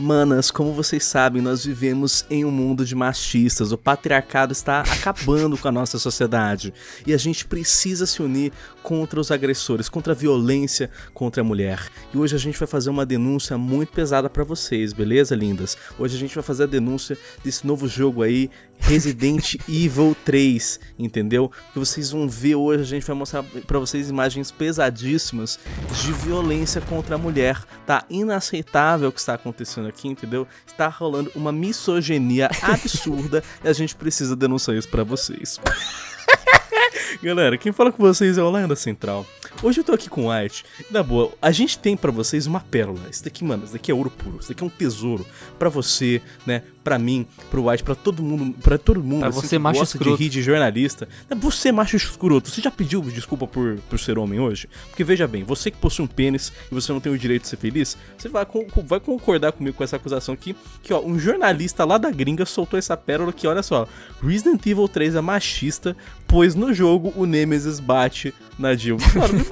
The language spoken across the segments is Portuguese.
Manas, como vocês sabem, nós vivemos em um mundo de machistas. O patriarcado está acabando com a nossa sociedade. E a gente precisa se unir contra os agressores, contra a violência contra a mulher. E hoje a gente vai fazer uma denúncia muito pesada pra vocês, beleza, lindas? Hoje a gente vai fazer a denúncia desse novo jogo aí, Resident Evil 3, entendeu? Que vocês vão ver hoje, a gente vai mostrar pra vocês imagens pesadíssimas de violência contra a mulher. Tá inaceitável o que está acontecendo aqui, entendeu? Está rolando uma misoginia absurda e a gente precisa denunciar isso pra vocês. Galera, quem fala com vocês é o Lenda Central. Hoje eu tô aqui com o White. Na boa, a gente tem pra vocês uma pérola. Isso daqui, mano, isso daqui é ouro puro. Isso daqui é um tesouro pra você, né? Pra mim, pro White, pra todo mundo. Pra todo mundo, pra assim, você, macho escroto. De rir de jornalista. Você, macho escroto, você já pediu desculpa por ser homem hoje? Porque veja bem, você que possui um pênis e você não tem o direito de ser feliz, você vai concordar comigo com essa acusação aqui. Que ó, um jornalista lá da gringa soltou essa pérola que, olha só, Resident Evil 3 é machista, pois no jogo o Nemesis bate na Jill. Mano, me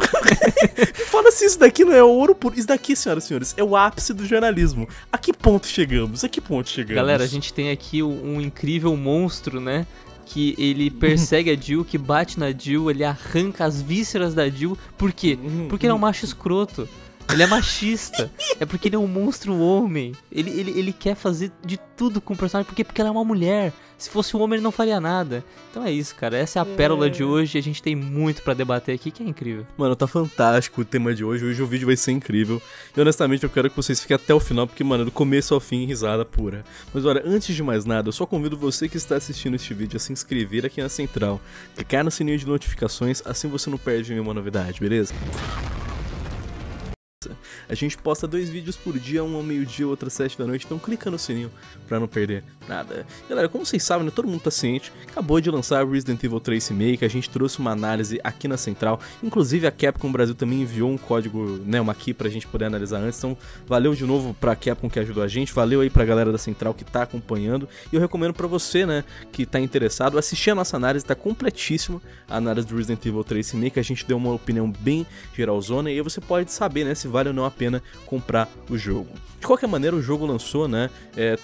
fala se isso daqui não é ouro puro. Isso daqui, senhoras e senhores, é o ápice do jornalismo. A que ponto chegamos? A que ponto chegamos? Galera, a gente tem aqui um incrível monstro, né? Que ele persegue a Jill, que bate na Jill, ele arranca as vísceras da Jill. Por quê? Porque ele é um macho escroto. Ele é machista. É porque ele é um monstro homem. Ele quer fazer de tudo com o personagem. Por quê? Porque ela é uma mulher. Se fosse um homem, ele não faria nada. Então é isso, cara. Essa é a pérola de hoje. A gente tem muito pra debater aqui, que é incrível. Mano, tá fantástico o tema de hoje. Hoje o vídeo vai ser incrível. E honestamente, eu quero que vocês fiquem até o final, porque, mano, do começo ao fim, risada pura. Mas, olha, antes de mais nada, eu só convido você que está assistindo este vídeo a se inscrever aqui na Central. Clicar no sininho de notificações, assim você não perde nenhuma novidade, beleza? A gente posta 2 vídeos por dia, um ao meio-dia, outro às 7 da noite, então clica no sininho pra não perder nada. Galera, como vocês sabem, né, todo mundo tá ciente, acabou de lançar o Resident Evil 3 Remake, a gente trouxe uma análise aqui na Central, inclusive a Capcom Brasil também enviou um código, né, uma key pra gente poder analisar antes, então valeu de novo pra Capcom que ajudou a gente, valeu aí pra galera da Central que tá acompanhando, e eu recomendo pra você, né, que tá interessado, assistir a nossa análise, tá completíssima a análise do Resident Evil 3 Remake, a gente deu uma opinião bem geralzona, e aí você pode saber, né, se vale ou não a pena comprar o jogo. De qualquer maneira, o jogo lançou, né?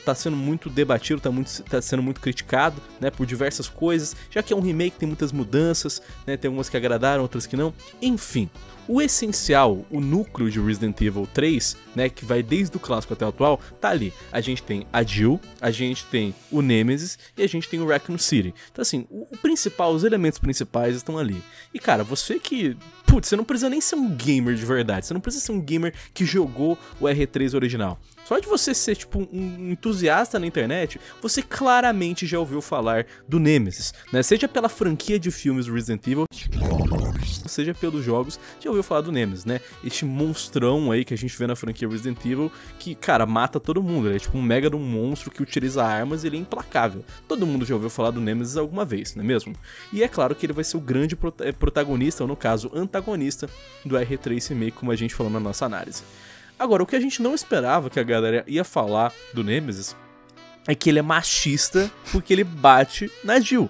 Tá sendo muito debatido, tá sendo muito criticado, né? Por diversas coisas, já que é um remake, tem muitas mudanças, né? Tem algumas que agradaram, outras que não. Enfim, o essencial, o núcleo de Resident Evil 3, né? Que vai desde o clássico até o atual, tá ali. A gente tem a Jill, a gente tem o Nemesis e a gente tem o Raccoon City. Então, assim, o principal, os elementos principais estão ali. E, cara, você que... Putz, você não precisa nem ser um gamer de verdade, você não precisa ser um gamer que jogou o R3 original. Só de você ser, tipo, um entusiasta na internet, você claramente já ouviu falar do Nemesis, né? Seja pela franquia de filmes Resident Evil, seja pelos jogos, já ouviu falar do Nemesis, né? Este monstrão aí que a gente vê na franquia Resident Evil, que, cara, mata todo mundo. Ele é tipo um mega de um monstro que utiliza armas e ele é implacável. Todo mundo já ouviu falar do Nemesis alguma vez, não é mesmo? E é claro que ele vai ser o grande protagonista, ou no caso, antagonista do R3 Remake, como a gente falou na nossa análise. Agora, o que a gente não esperava que a galera ia falar do Nemesis é que ele é machista porque ele bate na Jill.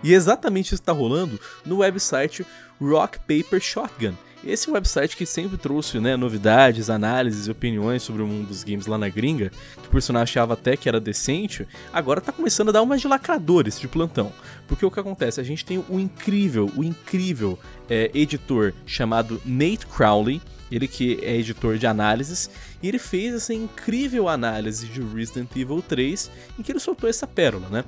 E exatamente isso está rolando no website Rock Paper Shotgun. Esse website que sempre trouxe, né, novidades, análises e opiniões sobre o mundo dos games lá na gringa, que por sinal achava até que era decente, agora tá começando a dar umas de lacradores de plantão. Porque o que acontece? A gente tem o incrível editor chamado Nate Crowley, ele que é editor de análises, e ele fez essa incrível análise de Resident Evil 3, em que ele soltou essa pérola, né?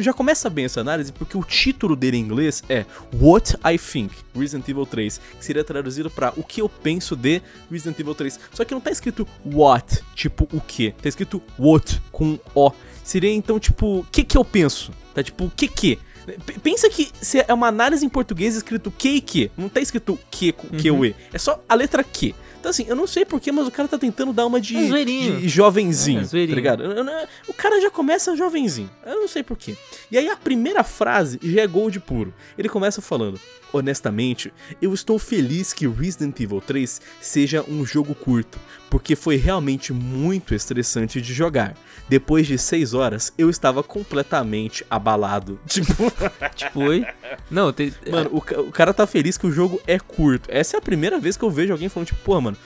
Já começa bem essa análise, porque o título dele em inglês é What I Think, Resident Evil 3, que seria traduzido para O que eu penso de Resident Evil 3. Só que não tá escrito what, tipo o que, tá escrito what, com O. Seria então tipo, o que que eu penso? Tá tipo, o que que? Pensa que é uma análise em português escrito que e que. Não tá escrito que, e. É só a letra que. Então assim, eu não sei porquê, mas o cara tá tentando dar uma de jovenzinho, tá ligado? O cara já começa jovenzinho, eu não sei porquê. E aí a primeira frase já é gold puro. Ele começa falando, honestamente, eu estou feliz que Resident Evil 3 seja um jogo curto, porque foi realmente muito estressante de jogar. Depois de 6 horas, eu estava completamente abalado. Tipo... tipo, oi? Não, tem... Mano, o cara tá feliz que o jogo é curto. Essa é a primeira vez que eu vejo alguém falando, tipo, pô, mano, mano,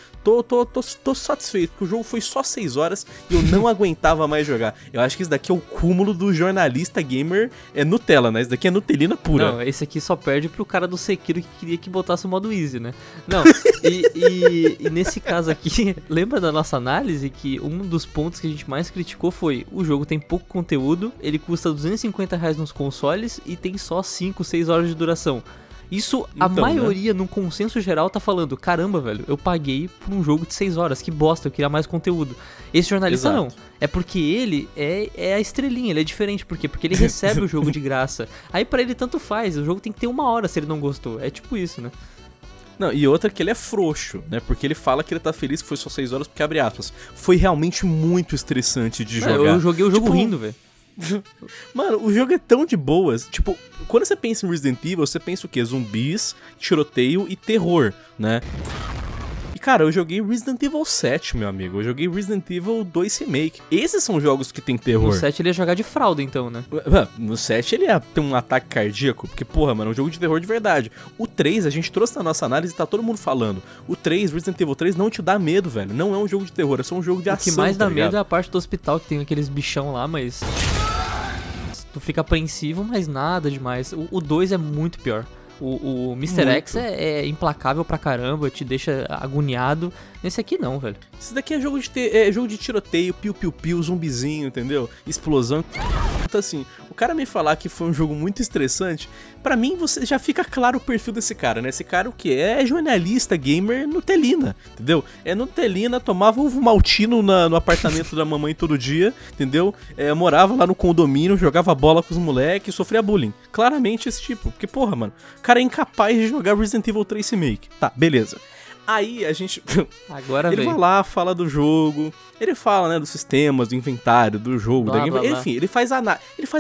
tô satisfeito, porque o jogo foi só 6 horas e eu não aguentava mais jogar. Eu acho que isso daqui é o cúmulo do jornalista gamer é Nutella, né? Isso daqui é Nutelina pura. Não, esse aqui só perde pro cara do Sekiro que queria que botasse o modo easy, né? Não, e nesse caso aqui, lembra da nossa análise que um dos pontos que a gente mais criticou foi o jogo tem pouco conteúdo, ele custa R$250 nos consoles e tem só 5, 6 horas de duração. Isso, a maioria, né? Num consenso geral, tá falando, caramba, velho, eu paguei por um jogo de 6 horas, que bosta, eu queria mais conteúdo. Esse jornalista não, é porque ele é a estrelinha, ele é diferente, por quê? Porque ele recebe o jogo de graça, aí pra ele tanto faz, o jogo tem que ter 1 hora se ele não gostou, é tipo isso, né? Não, e outra que ele é frouxo, né? Porque ele fala que ele tá feliz que foi só 6 horas, porque abre aspas, foi realmente muito estressante de jogar. Eu joguei o jogo tipo, rindo, velho. Mano, o jogo é tão de boas. Tipo, quando você pensa em Resident Evil, você pensa o quê? Zumbis, tiroteio e terror, né? E cara, eu joguei Resident Evil 7, meu amigo. Eu joguei Resident Evil 2 Remake. Esses são jogos que tem terror. No 7 ele ia jogar de fralda, então, né? No 7 ele ia ter um ataque cardíaco. Porque, porra, mano, é um jogo de terror de verdade. O 3, a gente trouxe na nossa análise e tá todo mundo falando. O 3, Resident Evil 3, não te dá medo, velho. Não é um jogo de terror, é só um jogo de ação. O que mais dá medo é a parte do hospital, que tem aqueles bichão lá, mas... Tu fica apreensivo, mas nada demais. O 2 é muito pior. O Mr. X é implacável pra caramba, te deixa agoniado. Esse aqui não, velho. Esse daqui é jogo de, jogo de tiroteio, piu-piu-piu, zumbizinho, entendeu? Explosão. Então assim, o cara me falar que foi um jogo muito estressante, pra mim você já fica claro o perfil desse cara, né? Esse cara o que é? É jornalista gamer Nutelina, entendeu? É Nutelina, tomava ovo maltino no apartamento da mamãe todo dia, entendeu? É, morava lá no condomínio, jogava bola com os moleques, sofria bullying. Claramente esse tipo, porque porra, mano, o cara é incapaz de jogar Resident Evil 3 Remake. Tá, beleza. Aí a gente... Agora ele vai lá, fala do jogo, ele fala, né, dos sistemas, do inventário, do jogo, blá, da gameplay, enfim, ele faz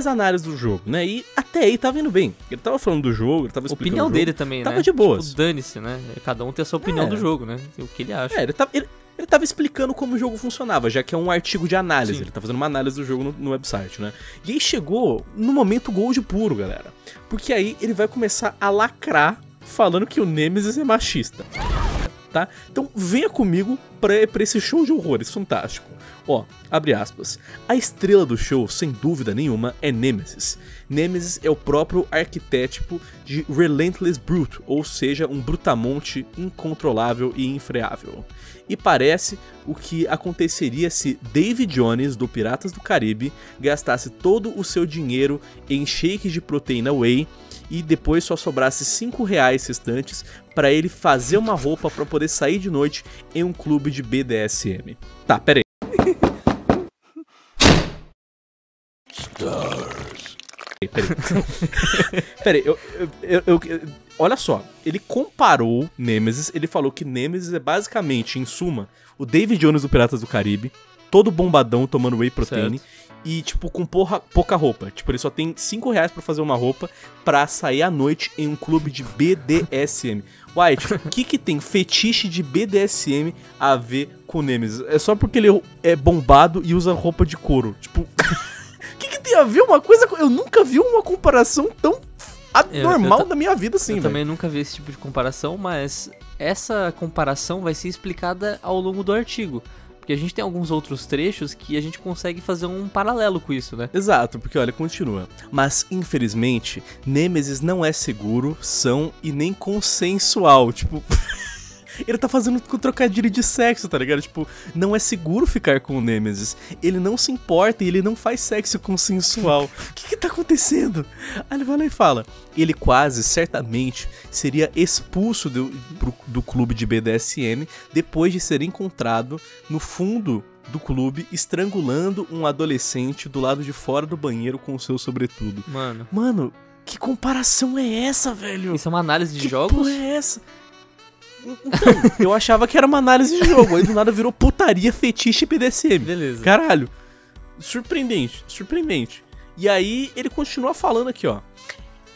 análise do jogo, né, e até aí tava indo bem. Ele tava falando do jogo, ele tava explicando opinião dele também, tava né? Tava de boas. Tipo, dane-se, né, cada um tem a sua opinião do jogo, né, o que ele acha. É, ele tava explicando como o jogo funcionava, já que é um artigo de análise. Sim. Ele tá fazendo uma análise do jogo no website, né? E aí chegou no momento gold puro, galera. Porque aí ele vai começar a lacrar falando que o Nemesis é machista. Tá? Então venha comigo pra esse show de horrores fantástico. Ó, abre aspas. A estrela do show, sem dúvida nenhuma, é Nemesis. Nemesis é o próprio arquétipo de Relentless Brute, ou seja, um brutamonte incontrolável e infreável. E parece o que aconteceria se David Jones, do Piratas do Caribe, gastasse todo o seu dinheiro em shakes de proteína whey e depois só sobrasse R$5 restantes pra ele fazer uma roupa pra poder sair de noite em um clube de BDSM. Tá, pera aí. STARS. Peraí, olha só, ele comparou Nemesis, ele falou que Nemesis é basicamente, em suma, o David Jones do Piratas do Caribe, todo bombadão tomando whey protein, e tipo, com pouca roupa. Tipo, ele só tem R$5 pra fazer uma roupa pra sair à noite em um clube de BDSM. White, o que tem fetiche de BDSM a ver com Nemesis? É só porque ele é bombado e usa roupa de couro. Tipo... tem a ver uma coisa... Eu nunca vi uma comparação tão anormal da minha vida assim, velho. Eu também nunca vi esse tipo de comparação, mas essa comparação vai ser explicada ao longo do artigo. Porque a gente tem alguns outros trechos que a gente consegue fazer um paralelo com isso, né? Exato, porque olha, continua. Mas, infelizmente, Nemesis não é seguro, são e nem consensual. Tipo... Ele tá fazendo com trocadilho de sexo, tá ligado? Tipo, não é seguro ficar com o Nemesis. Ele não se importa e ele não faz sexo consensual. O que tá acontecendo? Aí ele vai lá e fala. Ele quase, certamente, seria expulso do clube de BDSM depois de ser encontrado no fundo do clube estrangulando um adolescente do lado de fora do banheiro com o seu sobretudo. Mano, que comparação é essa, velho? Isso é uma análise de jogos? Que porra é essa? Então, eu achava que era uma análise de jogo, aí do nada virou putaria, fetiche e BDSM. Beleza. Caralho. Surpreendente, surpreendente. E aí ele continua falando aqui, ó.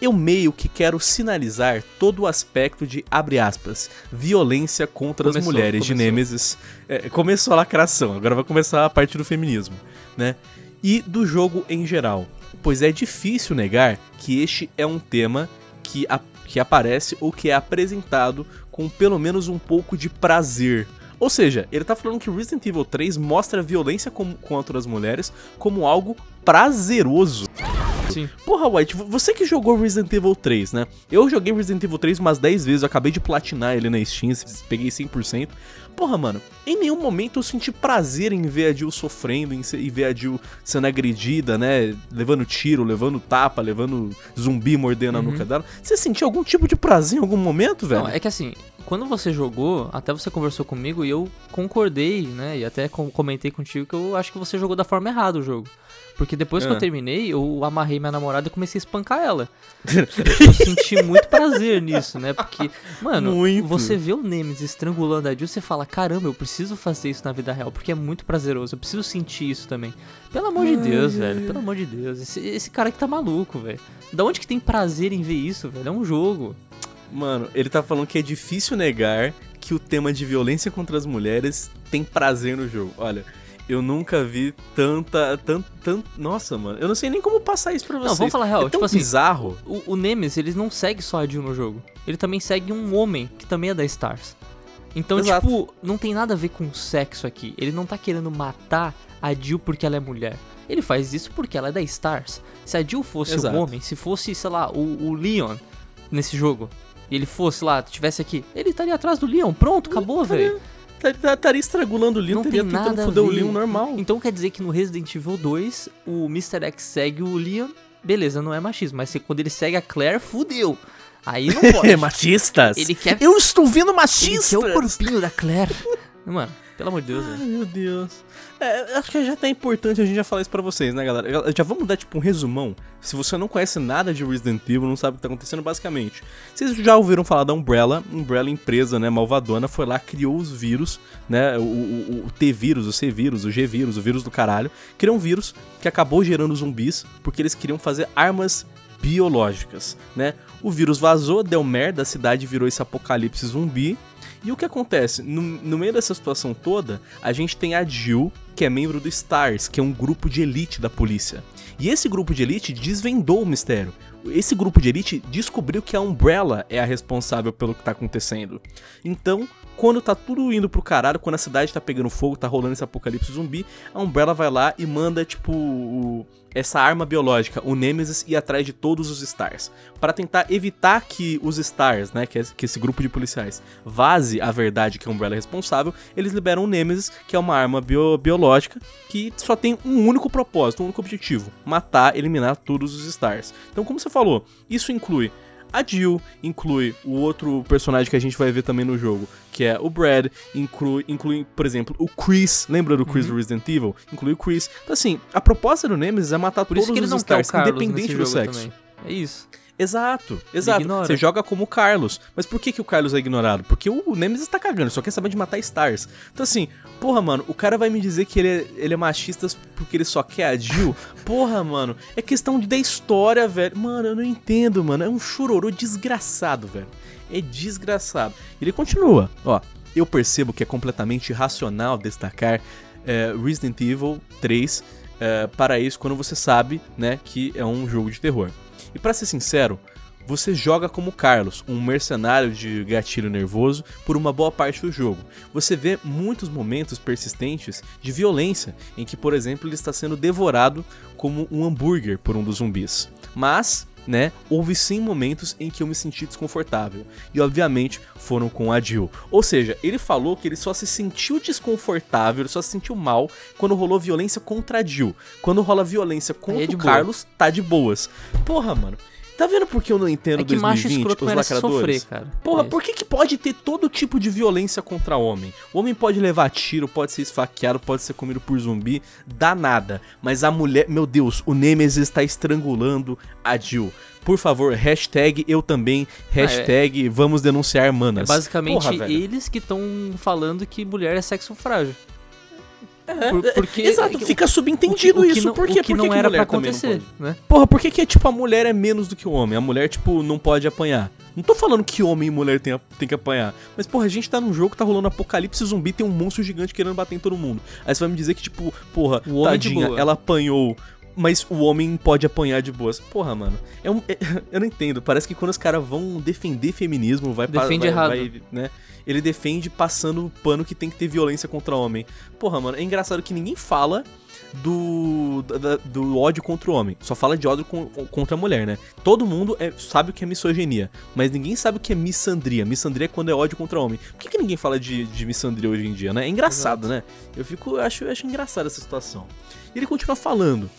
Eu meio que quero sinalizar todo o aspecto de, abre aspas, violência contra as mulheres de Nemesis. Começou a lacração, agora vai começar a parte do feminismo, né? E do jogo em geral. Pois é difícil negar que este é um tema que aparece ou que é apresentado com pelo menos um pouco de prazer, Ou seja, ele tá falando que Resident Evil 3 mostra a violência contra as mulheres como algo prazeroso. Sim. Porra, White, você que jogou Resident Evil 3, né? Eu joguei Resident Evil 3 umas 10 vezes, eu acabei de platinar ele na Steam, peguei 100%. Porra, mano, em nenhum momento eu senti prazer em ver a Jill sofrendo, em ver a Jill sendo agredida, né? Levando tiro, levando tapa, levando zumbi mordendo a nuca dela. Você sentiu algum tipo de prazer em algum momento, velho? Não, é que assim, quando você jogou, até você conversou comigo e eu concordei, né? E até comentei contigo que eu acho que você jogou da forma errada o jogo. Porque depois que eu terminei, eu amarrei minha namorada e comecei a espancar ela. Eu senti muito prazer nisso, né? Porque, mano, você vê o Nemesis estrangulando a Jill, você fala, caramba, eu preciso fazer isso na vida real, porque é muito prazeroso, eu preciso sentir isso também. Pelo amor de Deus, velho, pelo amor de Deus. Esse cara que tá maluco, velho. Da onde que tem prazer em ver isso, velho? É um jogo. Mano, ele tá falando que é difícil negar que o tema de violência contra as mulheres tem prazer no jogo. Olha... eu nunca vi tanta... Nossa, mano, eu não sei nem como passar isso pra vocês. Não, vamos falar real. É tão tipo bizarro. Assim, o Nemesis, eles não seguem só a Jill no jogo. Ele também segue um homem, que também é da STARS. Então, exato. Tipo, não tem nada a ver com sexo aqui. Ele não tá querendo matar a Jill porque ela é mulher. Ele faz isso porque ela é da STARS. Se a Jill fosse um homem, se fosse, sei lá, o Leon nesse jogo, e ele fosse lá, tivesse aqui, ele estaria atrás do Leon, pronto, acabou, velho. Estaria estrangulando o Leon, não teria tentando foder o Leon normal. Então quer dizer que no Resident Evil 2, o Mr. X segue o Leon, beleza, não é machismo, mas quando ele segue a Claire, fudeu. Aí não pode. Machistas? Ele quer... eu estou vendo machistas! Ele quer o corpinho da Claire. Mano, pelo amor de Deus, velho. Ai, meu Deus. É, acho que já tá importante a gente já falar isso pra vocês, né, galera? Já vamos dar, tipo, um resumão. Se você não conhece nada de Resident Evil, não sabe o que tá acontecendo, basicamente. Vocês já ouviram falar da Umbrella. Umbrella, empresa, né, malvadona, foi lá, criou os vírus, né, o T-vírus, o C-vírus, o G-vírus, o vírus do caralho. Criou um vírus que acabou gerando zumbis, porque eles queriam fazer armas biológicas, né? O vírus vazou, deu merda, a cidade virou esse apocalipse zumbi. E o que acontece? No meio dessa situação toda, a gente tem a Jill, que é membro do STARS, que é um grupo de elite da polícia. E esse grupo de elite desvendou o mistério. Esse grupo de elite descobriu que a Umbrella é a responsável pelo que tá acontecendo. Então, quando tá tudo indo pro caralho, quando a cidade tá pegando fogo, tá rolando esse apocalipse zumbi, a Umbrella vai lá e manda, tipo, essa arma biológica, o Nemesis, ir atrás de todos os STARS. Pra tentar evitar que os STARS, né, que esse grupo de policiais, vaze a verdade que a Umbrella é responsável, eles liberam o Nemesis, que é uma arma biológica, que só tem um único propósito, um único objetivo, matar, eliminar todos os STARS. Então, como você falou, isso inclui a Jill, inclui o outro personagem que a gente vai ver também no jogo, que é o Brad, inclui por exemplo, o Chris. Lembra do Chris do Resident Evil? Inclui o Chris. Então, assim, a proposta do Nemesis é matar por todos isso que ele os não STARS, independente do sexo. Também. É isso. Exato, exato. Você joga como o Carlos. Mas por que o Carlos é ignorado? Porque o Nemesis tá cagando, só quer saber de matar STARS. Então assim, porra, mano, o cara vai me dizer que ele é machista porque ele só quer a Jill? Porra, mano, é questão da história, velho. Mano, eu não entendo, mano. É um chororô desgraçado, velho. É desgraçado. Ele continua, ó. Eu percebo que é completamente irracional destacar Resident Evil 3 para isso quando você sabe, né, que é um jogo de terror. E pra ser sincero, você joga como Carlos, um mercenário de gatilho nervoso, por uma boa parte do jogo. Você vê muitos momentos persistentes de violência, em que, por exemplo, ele está sendo devorado como um hambúrguer por um dos zumbis. Mas, né, houve sim momentos em que eu me senti desconfortável. E, obviamente, foram com a Jill. Ou seja, ele falou que ele só se sentiu desconfortável, ele só se sentiu mal quando rolou violência contra a Jill. Quando rola violência contra o Carlos, tá de boas. Porra, mano. Tá vendo por que eu não entendo 2020, macho escroto os lacradores? Sofrer, cara. Porra, por que pode ter todo tipo de violência contra homem? O homem pode levar tiro, pode ser esfaqueado, pode ser comido por zumbi, dá nada. Mas a mulher... meu Deus, o Nemesis está estrangulando a Jill. Por favor, hashtag eu também, hashtag vamos denunciar manas. É basicamente eles que estão falando que mulher é sexo frágil. Porque, exato, fica subentendido isso. Por quê? Porque não era pra acontecer, né? Porra, por que tipo, a mulher é menos do que o homem? A mulher, tipo, não pode apanhar. Não tô falando que homem e mulher tem que apanhar. Mas, porra, a gente tá num jogo que tá rolando apocalipse zumbi, tem um monstro gigante querendo bater em todo mundo. Aí você vai me dizer que, tipo, porra, tadinha, ela apanhou... mas o homem pode apanhar de boas. Porra, mano. Eu não entendo. Parece que quando os caras vão defender feminismo, defende errado, né? Ele defende passando o pano que tem que ter violência contra o homem. Porra, mano, é engraçado que ninguém fala do ódio contra o homem. Só fala de ódio contra a mulher, né? Todo mundo sabe o que é misoginia, mas ninguém sabe o que é misandria. Misandria é quando é ódio contra o homem. Por que ninguém fala de misandria hoje em dia, né? É engraçado, né? Eu acho engraçada essa situação. E ele continua falando.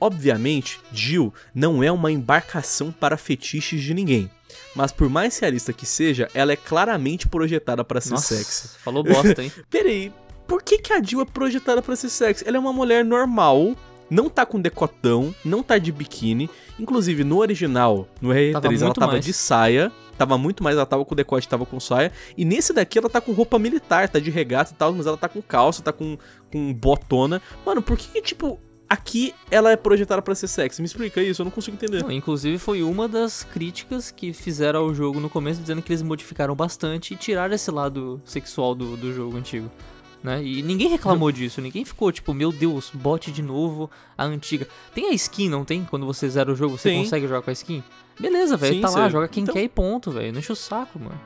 Obviamente, Jill não é uma embarcação para fetiches de ninguém. Mas por mais realista que seja, ela é claramente projetada para ser sexy. Falou bosta, hein? Peraí. Por que que a Jill é projetada pra ser sexy? Ela é uma mulher normal, não tá com decotão, não tá de biquíni. Inclusive, no original, no R3, ela tava de saia. Tava muito mais, ela tava com decote, tava com saia. E nesse daqui, ela tá com roupa militar, tá de regata e tal, mas ela tá com calça, tá com botona. Mano, por que tipo... Aqui ela é projetada pra ser sexy. Me explica isso, eu não consigo entender. Não, inclusive foi uma das críticas que fizeram ao jogo no começo, dizendo que eles modificaram bastante e tiraram esse lado sexual do jogo antigo, né? E ninguém reclamou disso, ninguém ficou tipo, meu Deus, bote de novo a antiga. Tem a skin, não tem? Quando você zera o jogo, você consegue jogar com a skin? Beleza, velho, tá lá, joga quem quer e ponto, velho. Não enche o saco, mano.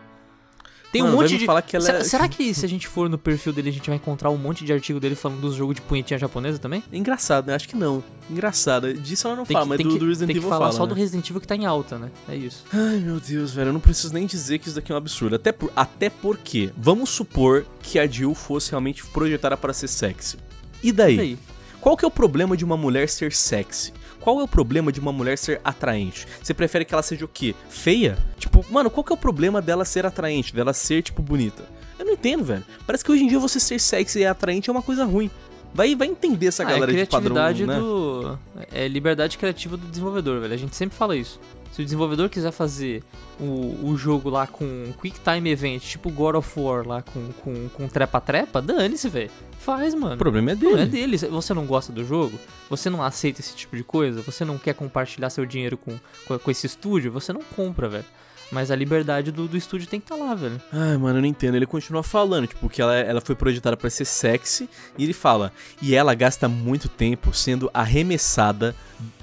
Tem um monte de... Que ela Será que se a gente for no perfil dele, a gente vai encontrar um monte de artigo dele falando dos jogos de punhetinha japonesa também? Engraçado, né? Acho que não. Engraçado. Disso ela não fala, mas do Resident Evil fala. Tem que falar só do Resident Evil que tá em alta, né? É isso. Ai, meu Deus, velho. Eu não preciso nem dizer que isso daqui é um absurdo. Até porque, vamos supor que a Jill fosse realmente projetada para ser sexy. E daí? Qual que é o problema de uma mulher ser sexy? Qual é o problema de uma mulher ser atraente? Você prefere que ela seja o quê? Feia? Tipo, mano, qual que é o problema dela ser atraente? Dela ser, tipo, bonita? Eu não entendo, velho. Parece que hoje em dia você ser sexy e atraente é uma coisa ruim. Vai entender essa galera de padrão, né? É liberdade criativa do desenvolvedor, velho. A gente sempre fala isso. Se o desenvolvedor quiser fazer o jogo lá com Quick Time Event, tipo God of War lá com trepa-trepa, dane-se, velho. Faz, mano. O problema é dele. Você não gosta do jogo? Você não aceita esse tipo de coisa? Você não quer compartilhar seu dinheiro com esse estúdio? Você não compra, velho. Mas a liberdade do estúdio tem que estar lá, velho. Ai, mano, eu não entendo. Ele continua falando, tipo, que ela foi projetada pra ser sexy. E ele fala, e ela gasta muito tempo sendo arremessada,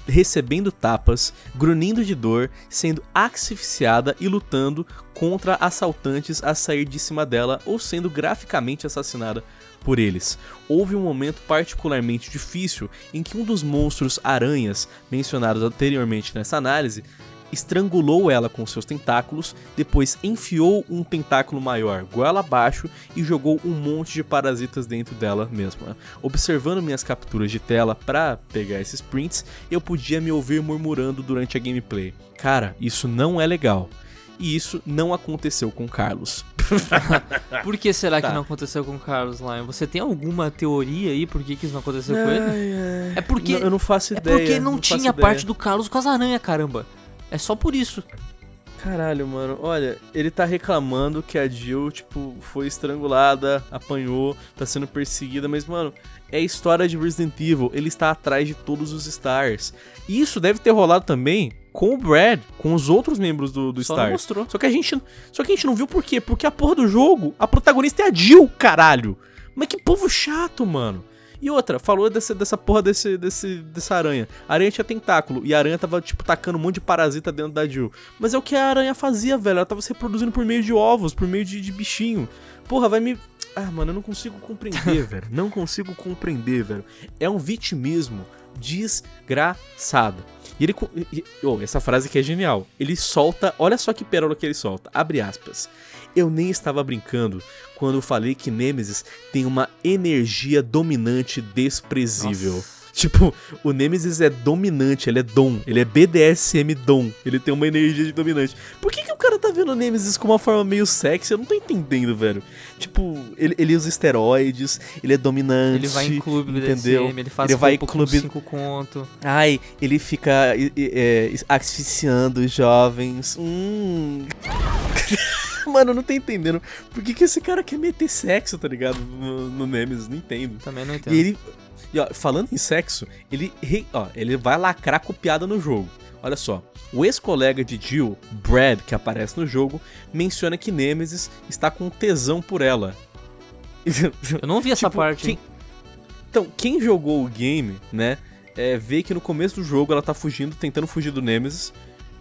recebendo tapas, grunhindo de dor, sendo asfixiada e lutando contra assaltantes a sair de cima dela ou sendo graficamente assassinada por eles. Houve um momento particularmente difícil em que um dos monstros aranhas mencionados anteriormente nessa análise estrangulou ela com seus tentáculos, depois enfiou um tentáculo maior goela abaixo e jogou um monte de parasitas dentro dela mesma. Observando minhas capturas de tela para pegar esses prints, eu podia me ouvir murmurando durante a gameplay. Cara, isso não é legal. E isso não aconteceu com Carlos. Por que será que não aconteceu com o Carlos Lyon? Você tem alguma teoria aí por que isso não aconteceu com ele? É porque eu não faço ideia. É porque não tinha parte do Carlos com as aranhas, caramba. É só por isso. Caralho, mano. Olha, ele tá reclamando que a Jill, tipo, foi estrangulada, apanhou, tá sendo perseguida. Mas, mano, é a história de Resident Evil. Ele está atrás de todos os STARS. E isso deve ter rolado também com o Brad, com os outros membros do STARS. Mostrou. Só que a gente não viu por quê. Porque a porra do jogo, a protagonista é a Jill, caralho. Mas que povo chato, mano. E outra, falou dessa porra dessa aranha. A aranha tinha tentáculo e a aranha tava, tipo, tacando um monte de parasita dentro da Jill. Mas é o que a aranha fazia, velho. Ela tava se reproduzindo por meio de ovos, por meio de bichinho. Porra, vai me... Ah, mano, eu não consigo compreender, velho. Não consigo compreender, velho. É um vitimismo desgraçado. E ele... essa frase aqui é genial. Ele solta... Olha só que pérola que ele solta. Abre aspas. Eu nem estava brincando quando falei que Nemesis tem uma energia dominante desprezível. Nossa. Tipo, o Nemesis é dominante, ele é dom. Ele é BDSM dom. Ele tem uma energia de dominante. Por que o cara tá vendo o Nemesis com uma forma meio sexy? Eu não tô entendendo, velho. Tipo, ele usa esteroides, ele é dominante. Ele vai em clube, entendeu? BDSM, ele faz ele vai em clube com 5 conto. Ai, ele fica asfixiando os jovens. Mano, eu não tô entendendo. Por que esse cara quer meter sexo, tá ligado? No Nemesis, não entendo. Também não entendo. E ó, falando em sexo, ele vai lacrar com piada no jogo. Olha só, o ex-colega de Jill, Brad, que aparece no jogo, menciona que Nemesis está com tesão por ela. Eu não vi essa parte. Então, quem jogou o game, né, vê que no começo do jogo ela tá fugindo, tentando fugir do Nemesis,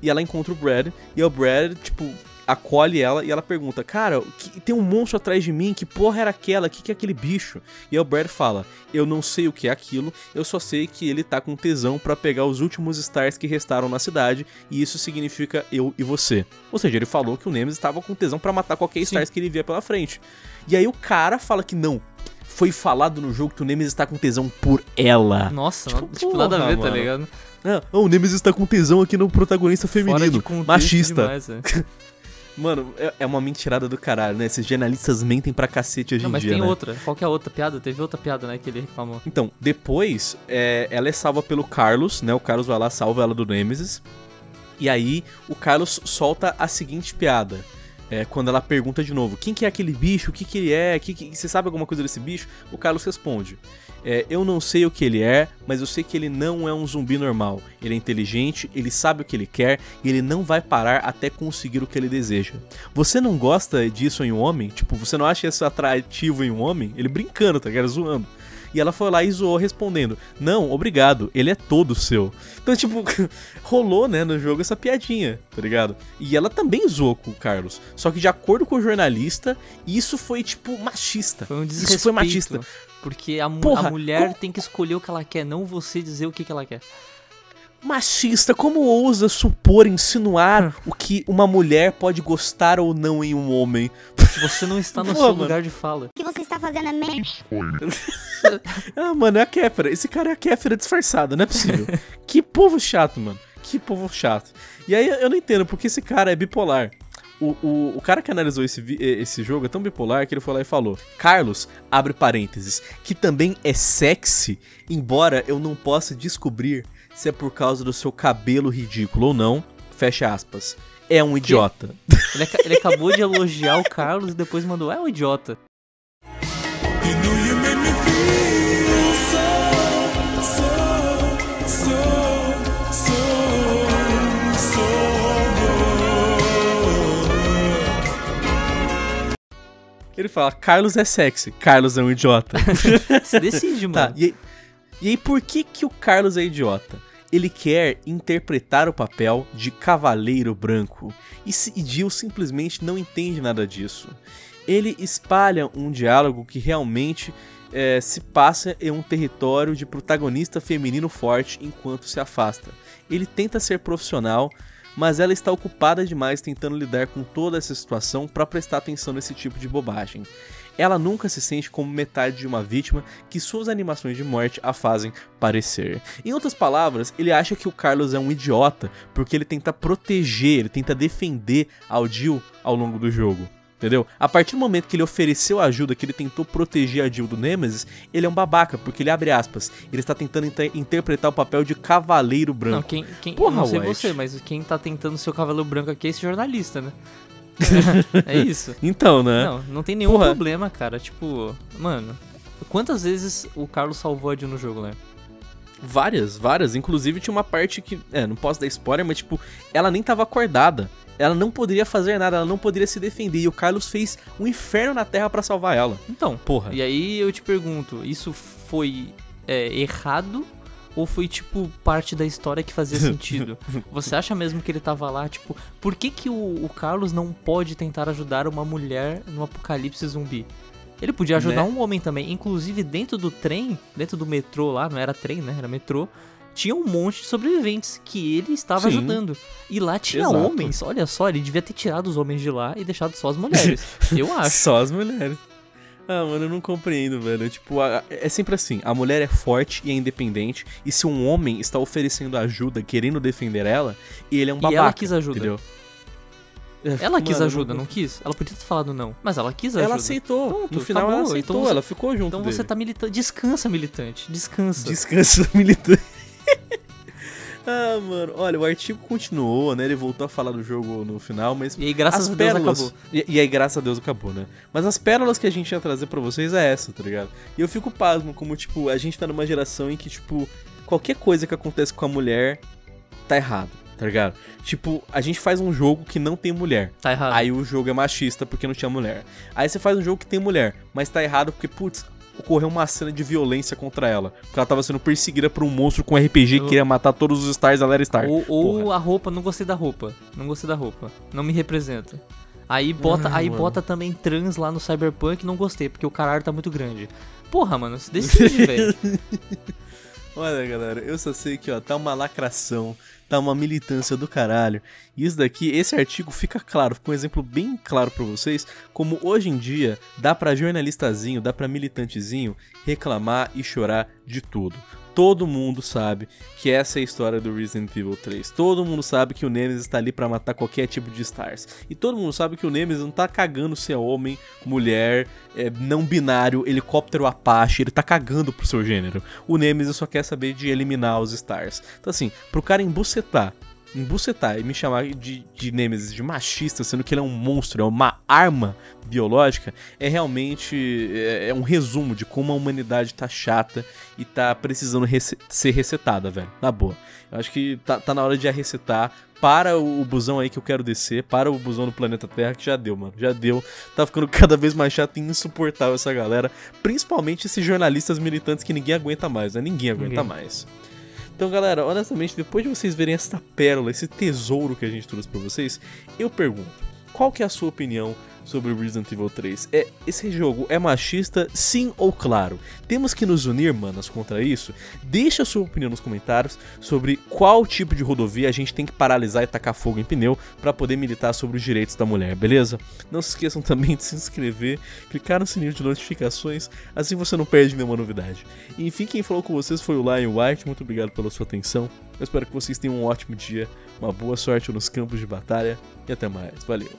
e ela encontra o Brad, e o Brad, tipo, acolhe ela e ela pergunta, cara, tem um monstro atrás de mim, que porra era aquela, o que é aquele bicho? E aí o Brad fala, eu não sei o que é aquilo, eu só sei que ele tá com tesão pra pegar os últimos stars que restaram na cidade, e isso significa eu e você. Ou seja, ele falou que o Nemesis estava com tesão pra matar qualquer stars que ele via pela frente. E aí o cara fala que não, foi falado no jogo que o Nemesis tá com tesão por ela. Nossa, tipo, porra, nada a ver, mano. Tá ligado? Ah, o Nemesis tá com tesão aqui no protagonista feminino, machista. Demais, é. Mano, é uma mentirada do caralho, né? Esses jornalistas mentem pra cacete hoje em dia, mas tem, né? Outra, qualquer outra piada, teve outra piada, né, que ele reclamou. Então, depois, ela é salva pelo Carlos, né? O Carlos vai lá, salva ela do Nemesis. E aí, o Carlos solta a seguinte piada. Quando ela pergunta de novo, quem que é aquele bicho? O que que ele é? Você sabe alguma coisa desse bicho? O Carlos responde, eu não sei o que ele é, mas eu sei que ele não é um zumbi normal. Ele é inteligente, ele sabe o que ele quer e ele não vai parar até conseguir o que ele deseja. Você não gosta disso em um homem? Tipo, você não acha isso atrativo em um homem? Ele brincando, tá ligado? Zoando. E ela foi lá e zoou respondendo, não, obrigado, ele é todo seu. Então, tipo, rolou, né, no jogo essa piadinha, tá ligado? E ela também zoou com o Carlos, só que de acordo com o jornalista, isso foi, tipo, machista. Foi um desrespeito. Isso foi machista. Porque a mulher tem que escolher o que ela quer, não você dizer o que ela quer. Machista, como ousa supor, insinuar o que uma mulher pode gostar ou não em um homem? Você não está no seu lugar de fala. O que você está fazendo é merda. Ah, mano, é a Kéfera. Esse cara é a Kéfera disfarçada, não é possível. Que povo chato, mano. Que povo chato. E aí eu não entendo porque esse cara é bipolar. O cara que analisou esse jogo é tão bipolar que ele foi lá e falou, Carlos, abre parênteses, que também é sexy, embora eu não possa descobrir se é por causa do seu cabelo ridículo ou não, fecha aspas, é um idiota. Ele acabou de elogiar o Carlos e depois mandou, é um idiota. Ele fala, Carlos é sexy, Carlos é um idiota. Se decide, mano. Tá, e aí por que o Carlos é idiota? Ele quer interpretar o papel de cavaleiro branco. E Jill simplesmente não entende nada disso. Ele espalha um diálogo que realmente se passa em um território de protagonista feminino forte enquanto se afasta. Ele tenta ser profissional, mas ela está ocupada demais tentando lidar com toda essa situação para prestar atenção nesse tipo de bobagem. Ela nunca se sente como metade de uma vítima que suas animações de morte a fazem parecer. Em outras palavras, ele acha que o Carlos é um idiota porque ele tenta proteger, ele tenta defender a Jill ao longo do jogo. Entendeu? A partir do momento que ele ofereceu ajuda, que ele tentou proteger a Jill do Nemesis, ele é um babaca, porque ele abre aspas, ele está tentando interpretar o papel de cavaleiro branco. Não, porra, não sei White. Você, mas quem tá tentando ser o cavaleiro branco aqui é esse jornalista, né? É isso. Então, né? Não tem nenhum problema, cara. Tipo, mano, quantas vezes o Carlos salvou a Jill no jogo, né? Várias, várias. Inclusive tinha uma parte que, não posso dar spoiler, mas tipo, ela nem tava acordada. Ela não poderia fazer nada, ela não poderia se defender. E o Carlos fez um inferno na Terra pra salvar ela. Então, porra. E aí eu te pergunto, isso foi errado ou foi, tipo, parte da história que fazia sentido? Você acha mesmo que ele tava lá, tipo... Por que o Carlos não pode tentar ajudar uma mulher no apocalipse zumbi? Ele podia ajudar um homem também. Inclusive, dentro do trem, dentro do metrô lá, não era trem, né? Era metrô. Tinha um monte de sobreviventes que ele estava ajudando. E lá tinha homens. Olha só, ele devia ter tirado os homens de lá e deixado só as mulheres. Eu acho. Só as mulheres. Ah, mano, eu não compreendo, velho. Tipo, é sempre assim. A mulher é forte e é independente. E se um homem está oferecendo ajuda, querendo defender ela, ele é um babaca. E ela quis ajuda. Entendeu? Ela quis ajuda, não quis? Ela podia ter falado não, mas ela quis ajuda. Ela aceitou. Pronto, no final acabou. Ela aceitou, então ela ficou junto então dele. Você tá militando. Descansa, militante. Descansa. Descansa, militante. Ah, mano, olha, o artigo continuou, né? Ele voltou a falar do jogo no final, mas... E aí, graças a Deus, acabou. E aí, graças a Deus, acabou, né? Mas as pérolas que a gente ia trazer pra vocês é essa, tá ligado? E eu fico pasmo, como, tipo, a gente tá numa geração em que, tipo, qualquer coisa que acontece com a mulher tá errado, tá ligado? Tipo, a gente faz um jogo que não tem mulher. Tá errado. Aí o jogo é machista porque não tinha mulher. Aí você faz um jogo que tem mulher, mas tá errado porque, putz... ocorreu uma cena de violência contra ela. Porque ela tava sendo perseguida por um monstro com RPG que queria matar todos os Stars, ela era Star. Ou a roupa, não gostei da roupa. Não gostei da roupa. Não me representa. Aí bota, aí bota também trans lá no Cyberpunk, não gostei, porque o caralho tá muito grande. Porra, mano, se decide, velho. Olha, galera, eu só sei que, ó, tá uma lacração, tá uma militância do caralho. E isso daqui, esse artigo fica claro, fica um exemplo bem claro pra vocês, como hoje em dia dá pra jornalistazinho, dá pra militantezinho reclamar e chorar de tudo. Todo mundo sabe que essa é a história do Resident Evil 3. Todo mundo sabe que o Nemesis está ali para matar qualquer tipo de Stars. E todo mundo sabe que o Nemesis não tá cagando se é homem, mulher, não binário, helicóptero Apache. Ele tá cagando pro seu gênero. O Nemesis só quer saber de eliminar os Stars. Então assim, pro cara embucetar e me chamar de Nemesis, de machista, sendo que ele é um monstro, é uma arma biológica, é realmente um resumo de como a humanidade tá chata e tá precisando ser resetada, velho, na boa. Eu acho que tá na hora de resetar. Para o busão aí que eu quero descer, para o busão do planeta Terra, que já deu, mano, já deu. Tá ficando cada vez mais chato e insuportável essa galera, principalmente esses jornalistas militantes que ninguém aguenta mais, né? Ninguém aguenta mais. Então, galera, honestamente, depois de vocês verem essa pérola, esse tesouro que a gente trouxe pra vocês, eu pergunto, qual que é a sua opinião sobre Resident Evil 3? Esse jogo é machista, sim ou claro? Temos que nos unir, manas, contra isso? Deixa a sua opinião nos comentários sobre qual tipo de rodovia a gente tem que paralisar e tacar fogo em pneu pra poder militar sobre os direitos da mulher, beleza? Não se esqueçam também de se inscrever, clicar no sininho de notificações, assim você não perde nenhuma novidade. Enfim, quem falou com vocês foi o Lion White, muito obrigado pela sua atenção. Eu espero que vocês tenham um ótimo dia, uma boa sorte nos campos de batalha e até mais, valeu!